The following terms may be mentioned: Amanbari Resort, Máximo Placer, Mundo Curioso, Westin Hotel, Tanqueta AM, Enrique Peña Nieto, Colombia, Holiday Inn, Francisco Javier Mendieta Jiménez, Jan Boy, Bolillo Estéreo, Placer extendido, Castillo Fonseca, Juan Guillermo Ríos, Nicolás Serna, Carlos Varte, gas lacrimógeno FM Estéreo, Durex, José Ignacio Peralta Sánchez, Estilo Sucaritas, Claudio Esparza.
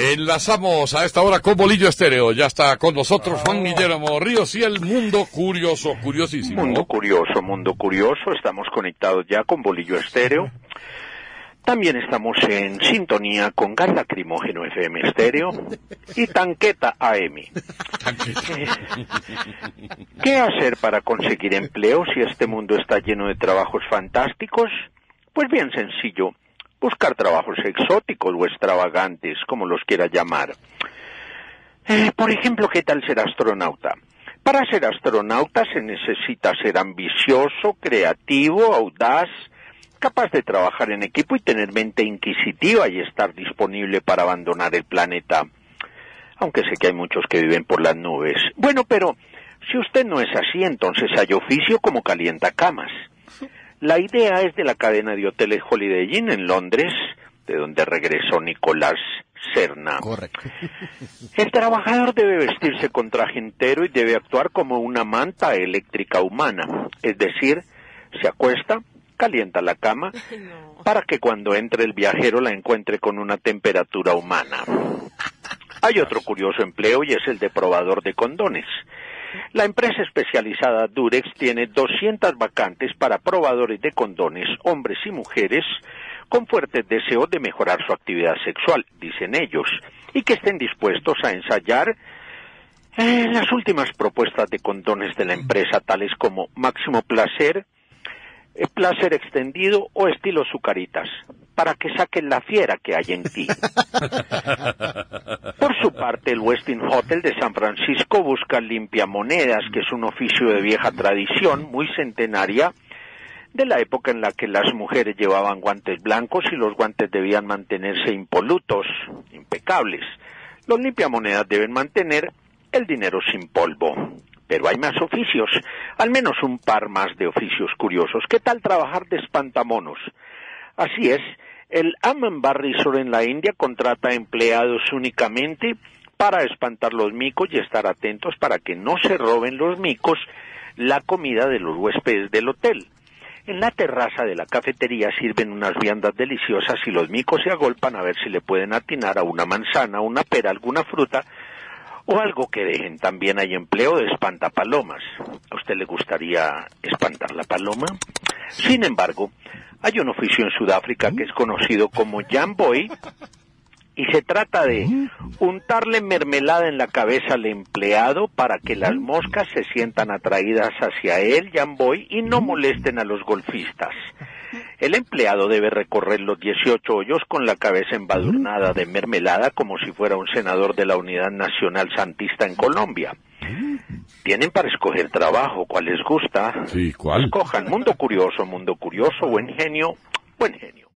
Enlazamos a esta hora con Bolillo Estéreo. Ya está con nosotros Juan Guillermo Ríos y el Mundo Curioso, curiosísimo. Mundo Curioso. Estamos conectados ya con Bolillo Estéreo. También estamos en sintonía con Gas Lacrimógeno FM Estéreo y Tanqueta AM. ¿Qué hacer para conseguir empleo si este mundo está lleno de trabajos fantásticos? Pues bien sencillo. Buscar trabajos exóticos o extravagantes, como los quiera llamar. Por ejemplo, ¿qué tal ser astronauta? Para ser astronauta se necesita ser ambicioso, creativo, audaz, capaz de trabajar en equipo y tener mente inquisitiva y estar disponible para abandonar el planeta. Aunque sé que hay muchos que viven por las nubes. Bueno, pero si usted no es así, entonces hay oficio como calientacamas. La idea es de la cadena de hoteles Holiday Inn en Londres, de donde regresó Nicolás Serna. Correcto. El trabajador debe vestirse con traje entero y debe actuar como una manta eléctrica humana. Es decir, se acuesta, calienta la cama, para que cuando entre el viajero la encuentre con una temperatura humana. Hay otro curioso empleo y es el de probador de condones. La empresa especializada Durex tiene 200 vacantes para probadores de condones, hombres y mujeres, con fuertes deseos de mejorar su actividad sexual, dicen ellos, y que estén dispuestos a ensayar las últimas propuestas de condones de la empresa, tales como Máximo Placer, Placer Extendido o Estilo Sucaritas, para que saquen la fiera que hay en ti. Por su parte, el Westin Hotel de San Francisco busca limpiamonedas, que es un oficio de vieja tradición, muy centenaria, de la época en la que las mujeres llevaban guantes blancos y los guantes debían mantenerse impolutos, impecables. Los limpiamonedas deben mantener el dinero sin polvo. Pero hay más oficios, al menos un par más de oficios curiosos. ¿Qué tal trabajar de espantamonos? Así es, el Amanbari Resort en la India contrata empleados únicamente para espantar los micos y estar atentos para que no se roben los micos la comida de los huéspedes del hotel. En la terraza de la cafetería sirven unas viandas deliciosas y los micos se agolpan a ver si le pueden atinar a una manzana, una pera, alguna fruta, o algo que dejen. También hay empleo de espantapalomas. ¿A usted le gustaría espantar la paloma? Sin embargo, hay un oficio en Sudáfrica que es conocido como Jan Boy, y se trata de untarle mermelada en la cabeza al empleado para que las moscas se sientan atraídas hacia él, Jan Boy, y no molesten a los golfistas. El empleado debe recorrer los 18 hoyos con la cabeza embadurnada de mermelada como si fuera un senador de la Unidad Nacional Santista en Colombia. Tienen para escoger trabajo, ¿cuál les gusta? Sí, ¿cuál? Escojan. Mundo Curioso, buen genio, buen genio.